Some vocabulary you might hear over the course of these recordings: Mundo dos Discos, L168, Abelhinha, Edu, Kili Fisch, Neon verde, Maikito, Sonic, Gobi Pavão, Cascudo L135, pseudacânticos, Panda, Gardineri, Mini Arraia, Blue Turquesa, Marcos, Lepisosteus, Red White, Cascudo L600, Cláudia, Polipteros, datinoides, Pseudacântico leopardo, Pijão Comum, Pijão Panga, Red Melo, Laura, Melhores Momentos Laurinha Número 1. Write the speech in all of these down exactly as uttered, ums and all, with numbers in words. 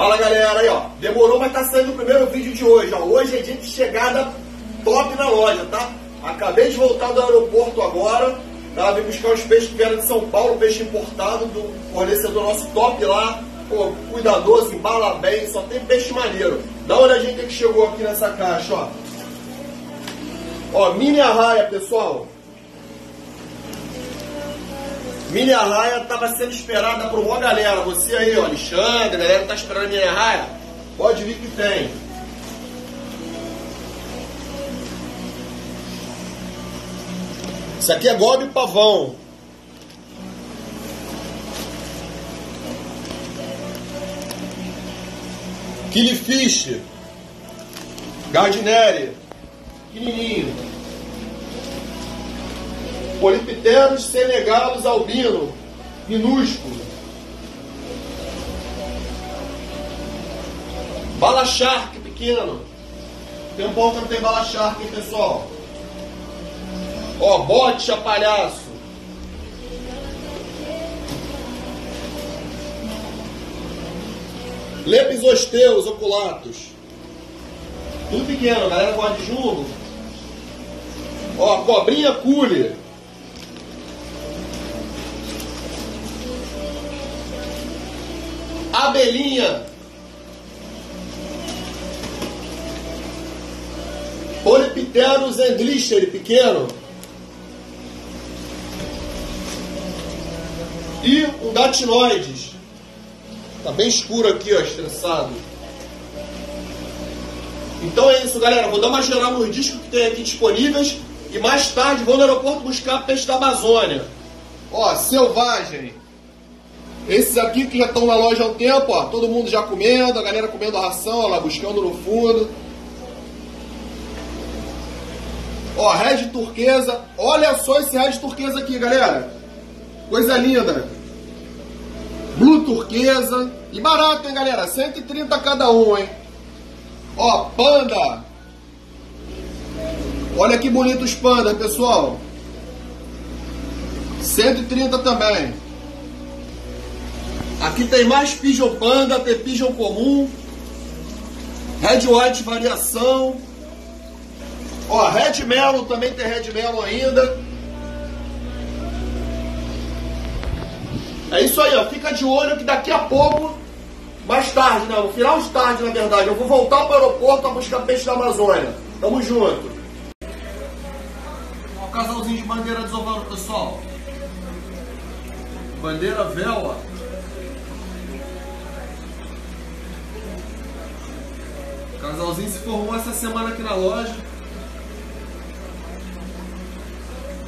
Fala galera, aí ó, demorou, mas tá saindo o primeiro vídeo de hoje, ó. Hoje é dia de chegada top na loja, tá? Acabei de voltar do aeroporto agora, tá? Vim buscar os peixes que vieram de São Paulo, peixe importado do fornecedor nosso top lá. Pô, cuidadoso, embala bem, só tem peixe maneiro. Dá uma olhadinha que chegou aqui nessa caixa, ó. Ó, Mini Arraia, pessoal. Mini Arraia estava sendo esperada por uma galera. Você aí, ó, Alexandre, a galera que tá esperando a Mini Arraia, pode vir que tem. Isso aqui é Gobi Pavão. Kili Fisch. Gardineri. Pequenininho. Polipteros, senegalos, albino, minúsculo. Bala shark, pequeno. Tem um pouco que não tem bala shark, hein, pessoal? Ó, botia palhaço. Lepisosteus, oculatos. Tudo pequeno, a galera gosta de jumbo. Ó, cobrinha cule. Abelhinha, Polypterus endlicheri, pequeno, e um datinoides. Tá bem escuro aqui, ó, estressado. Então é isso, galera. Vou dar uma geral nos discos que tem aqui disponíveis e mais tarde vou no aeroporto buscar peixe da Amazônia. Ó, selvagem. Esses aqui que já estão na loja há um tempo, ó, todo mundo já comendo, a galera comendo a ração, ó, lá buscando no fundo. Ó, Red Turquesa, olha só esse Red Turquesa aqui, galera. Coisa linda. Blue Turquesa. E barato, hein, galera? cento e trinta cada um, hein? Ó, Panda. Olha que bonitos pandas, pessoal. cento e trinta também. Aqui tem mais Pijão Panga, tem Pijão Comum, Red White variação. Ó, Red Melo, também tem Red Melo ainda. É isso aí, ó. Fica de olho que daqui a pouco, mais tarde, né? No final de tarde, na verdade, eu vou voltar para o aeroporto a buscar peixe da Amazônia. Tamo junto. Ó, o casalzinho de bandeira desovando, pessoal. Bandeira vela. O casalzinho se formou essa semana aqui na loja.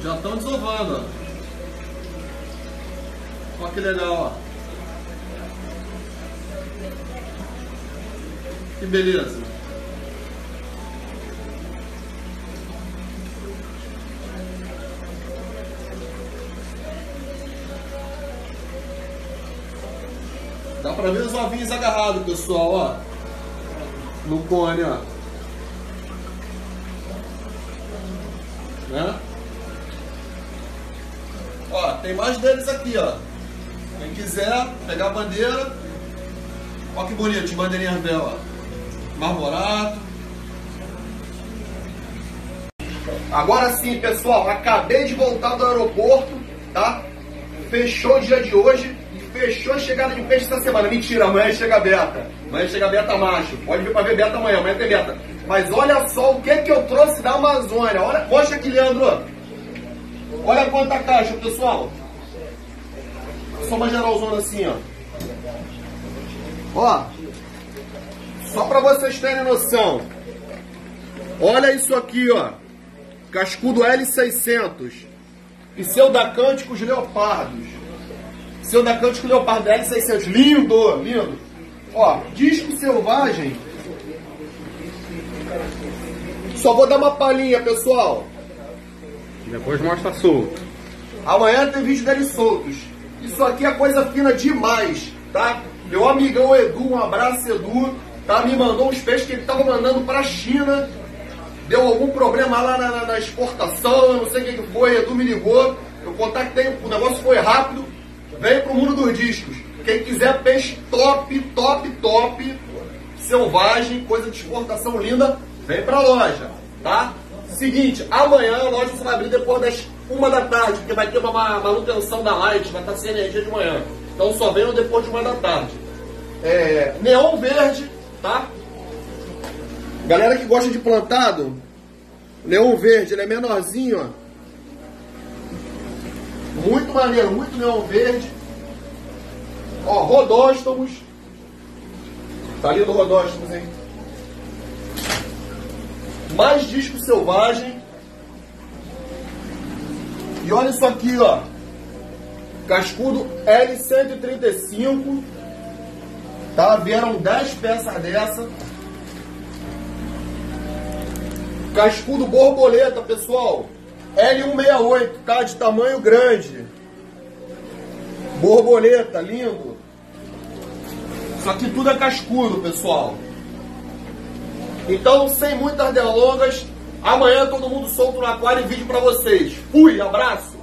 Já estão desovando, ó. Olha que legal, ó. Que beleza. Dá pra ver os ovinhos agarrados, pessoal, ó. No cone, ó. Né? Ó, tem mais deles aqui, ó. Quem quiser pegar a bandeira. Ó que bonito, de bandeirinha dela, ó. Marmorado. Agora sim, pessoal, acabei de voltar do aeroporto, tá? Fechou o dia de hoje. Fechou a chegada de peixe essa semana. Mentira, amanhã chega beta. Amanhã chega beta macho. Pode vir pra ver beta amanhã, amanhã tem beta. Mas olha só o que que eu trouxe da Amazônia. Olha, mostra aqui, Leandro. Olha quanta caixa, pessoal. Só uma geralzona assim, ó. Ó. Só pra vocês terem noção. Olha isso aqui, ó. Cascudo L seiscentos. Pseudacânticos leopardos. Pseudacântico leopardo L seiscentos. Lindo, lindo. Ó, disco selvagem. Só vou dar uma palhinha, pessoal. Depois mostra solto. Amanhã tem vídeo deles soltos. Isso aqui é coisa fina demais, tá? Meu amigão Edu, um abraço, Edu, tá? Me mandou uns peixes que ele tava mandando pra China. Deu algum problema lá na, na, na exportação, não sei o que que foi. Edu me ligou, eu contactei, o negócio foi rápido. Veio pro Mundo dos Discos. Quem quiser peixe top, top, top, selvagem, coisa de exportação linda, vem pra loja, tá? Seguinte, amanhã a loja você vai abrir depois das uma da tarde, porque vai ter uma manutenção da light, vai estar sem energia de manhã. Então só venham depois de uma da tarde. É, neon verde, tá? Galera que gosta de plantado, neon verde, ele é menorzinho, ó. Muito maneiro, muito neon verde. Ó, rodóstomos. Tá lindo o rodóstomos, hein? Mais disco selvagem. E olha isso aqui, ó. Cascudo L cento e trinta e cinco. Tá? Vieram dez peças dessa. Cascudo borboleta, pessoal. L cento e sessenta e oito, tá? De tamanho grande. Borboleta, lindo. Isso aqui tudo é cascudo, pessoal. Então, sem muitas delongas, amanhã todo mundo solta no aquário e vídeo pra vocês. Fui, abraço!